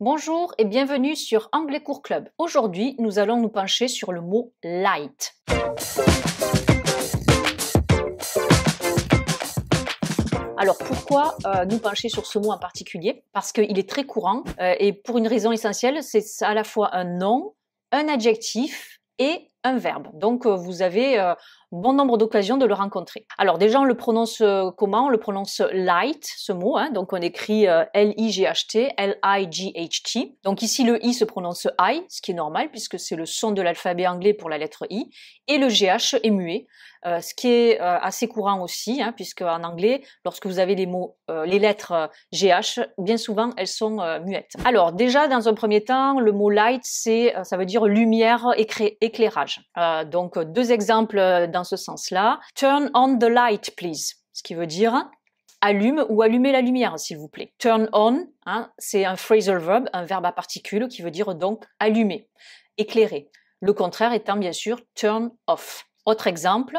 Bonjour et bienvenue sur AnglaisCours Club. Aujourd'hui, nous allons nous pencher sur le mot « light ». Alors pourquoi nous pencher sur ce mot en particulier? Parce qu'il est très courant et pour une raison essentielle, c'est à la fois un nom, un adjectif et un verbe. Donc vous avez bon nombre d'occasions de le rencontrer. Alors déjà on le prononce comment? On le prononce light, ce mot, hein, donc on écrit L-I-G-H-T, L-I-G-H-T. Donc ici le I se prononce I, ce qui est normal puisque c'est le son de l'alphabet anglais pour la lettre I, et le G-H est muet. Ce qui est assez courant aussi, hein, puisque en anglais, lorsque vous avez les mots, les lettres GH, bien souvent elles sont muettes. Alors déjà, dans un premier temps, le mot light, ça veut dire lumière, éclairage. Donc deux exemples dans ce sens-là. Turn on the light, please. Ce qui veut dire allume ou allumez la lumière, s'il vous plaît. Turn on, hein, c'est un phrasal verb, un verbe à particules qui veut dire donc allumer, éclairer. Le contraire étant bien sûr turn off. Autre exemple,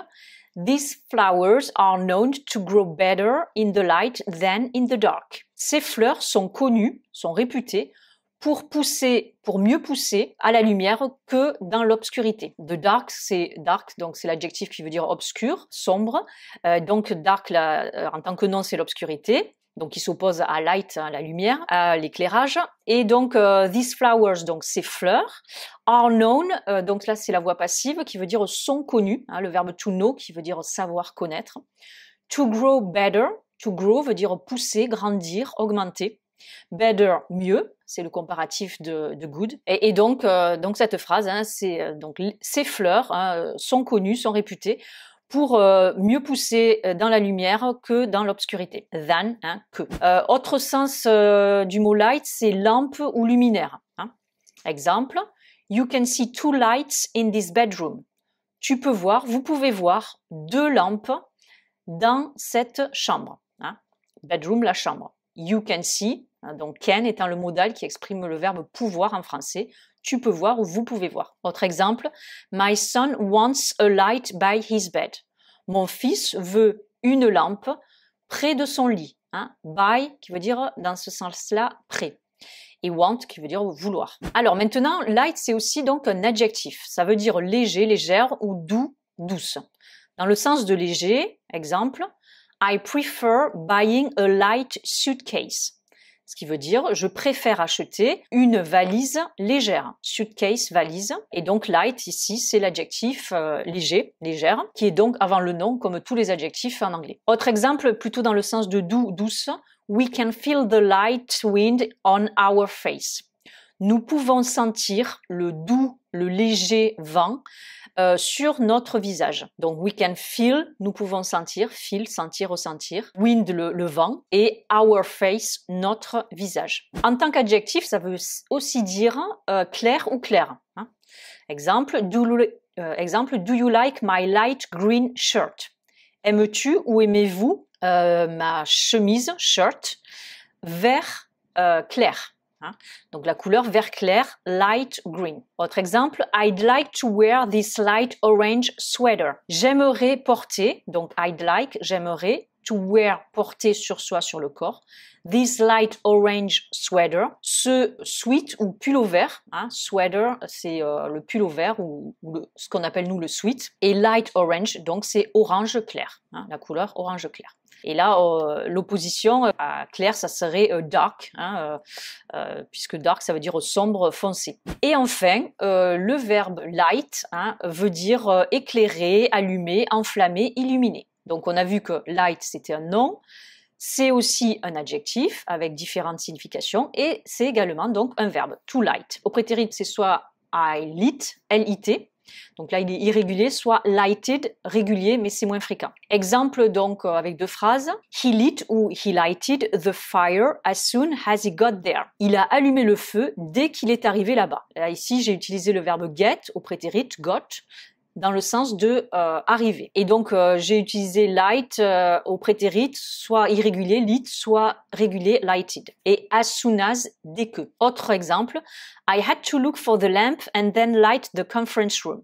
these flowers are known to grow better in the light than in the dark. Ces fleurs sont connues, sont réputées pour mieux pousser à la lumière que dans l'obscurité. The dark, c'est dark, donc c'est l'adjectif qui veut dire obscur, sombre. Donc dark, en tant que nom, c'est l'obscurité. Donc qui s'oppose à light, hein, la lumière, à l'éclairage. Et donc these flowers, donc ces fleurs, are known, donc là c'est la voix passive qui veut dire sont connus, hein, le verbe to know qui veut dire savoir connaître. To grow better, to grow veut dire pousser, grandir, augmenter. Better, mieux, c'est le comparatif de good. Et donc cette phrase, hein, c'est donc ces fleurs, hein, sont connues, sont réputées pour mieux pousser dans la lumière que dans l'obscurité. Than, hein, que. Autre sens du mot light, c'est lampe ou luminaire. Hein. Exemple, you can see two lights in this bedroom. Tu peux voir, vous pouvez voir deux lampes dans cette chambre. Hein. Bedroom, la chambre. You can see, hein, donc can étant le modal qui exprime le verbe pouvoir en français. Tu peux voir ou vous pouvez voir. Autre exemple, my son wants a light by his bed. Mon fils veut une lampe près de son lit. Hein, by qui veut dire dans ce sens-là près. Et want qui veut dire vouloir. Alors maintenant, light c'est aussi donc un adjectif. Ça veut dire léger, légère ou doux, douce. Dans le sens de léger, exemple, I prefer buying a light suitcase. Ce qui veut dire, je préfère acheter une valise légère. Suitcase, valise. Et donc, light, ici, c'est l'adjectif léger, légère, qui est donc avant le nom, comme tous les adjectifs en anglais. Autre exemple, plutôt dans le sens de doux, douce. We can feel the light wind on our face. Nous pouvons sentir le doux, le léger vent sur notre visage. Donc, we can feel, nous pouvons sentir, feel, sentir, ressentir, wind, le vent, et our face, notre visage. En tant qu'adjectif, ça veut aussi dire clair ou clair. Hein. Exemple, do you like my light green shirt? Aimes-tu ou aimez-vous ma chemise, shirt, vert clair? Hein? Donc la couleur vert clair, light green. Autre exemple, I'd like to wear this light orange sweater. J'aimerais porter, donc I'd like, j'aimerais, to wear, porter sur soi, sur le corps, this light orange sweater, ce sweat ou pullover, hein, sweater c'est le pullover ou ce qu'on appelle nous le sweat, et light orange, donc c'est orange clair, hein, la couleur orange clair. Et là, l'opposition à clair, ça serait dark, hein, puisque dark, ça veut dire sombre, foncé. Et enfin, le verbe light, hein, veut dire éclairer, allumer, enflammer, illuminer. Donc on a vu que light, c'était un nom, c'est aussi un adjectif avec différentes significations, et c'est également donc un verbe, to light. Au prétérit, c'est soit I lit, L-I-T. Donc là, il est irrégulier, soit lighted, régulier, mais c'est moins fréquent. Exemple donc avec deux phrases. He lit ou he lighted the fire as soon as he got there. Il a allumé le feu dès qu'il est arrivé là-bas. Là, ici, j'ai utilisé le verbe get au prétérit, got, dans le sens de arriver. Et donc, j'ai utilisé light au prétérit, soit irrégulier, lit, soit régulier, lighted. Et as soon as, dès que. Autre exemple, I had to look for the lamp and then light the conference room.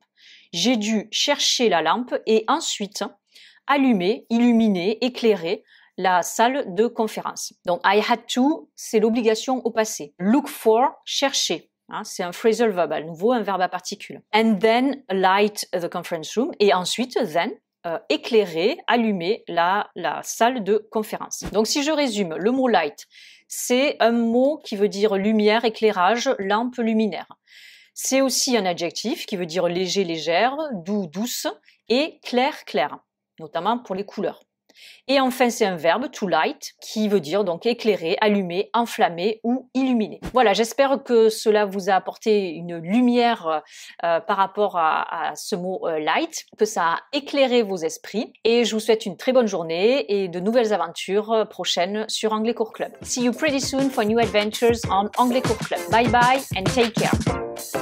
J'ai dû chercher la lampe et ensuite allumer, illuminer, éclairer la salle de conférence. Donc, I had to, c'est l'obligation au passé. Look for, chercher. Hein, c'est un phrasal verb, à nouveau un verbe à particules. And then light the conference room. Et ensuite, then, éclairer, allumer la salle de conférence. Donc, si je résume, le mot light, c'est un mot qui veut dire lumière, éclairage, lampe luminaire. C'est aussi un adjectif qui veut dire léger, légère, doux, douce et clair, clair, notamment pour les couleurs. Et enfin, c'est un verbe, to light, qui veut dire donc éclairer, allumer, enflammer ou illuminer. Voilà, j'espère que cela vous a apporté une lumière par rapport à ce mot light, que ça a éclairé vos esprits. Et je vous souhaite une très bonne journée et de nouvelles aventures prochaines sur AnglaisCours Club. See you pretty soon for new adventures on AnglaisCours Club. Bye bye and take care.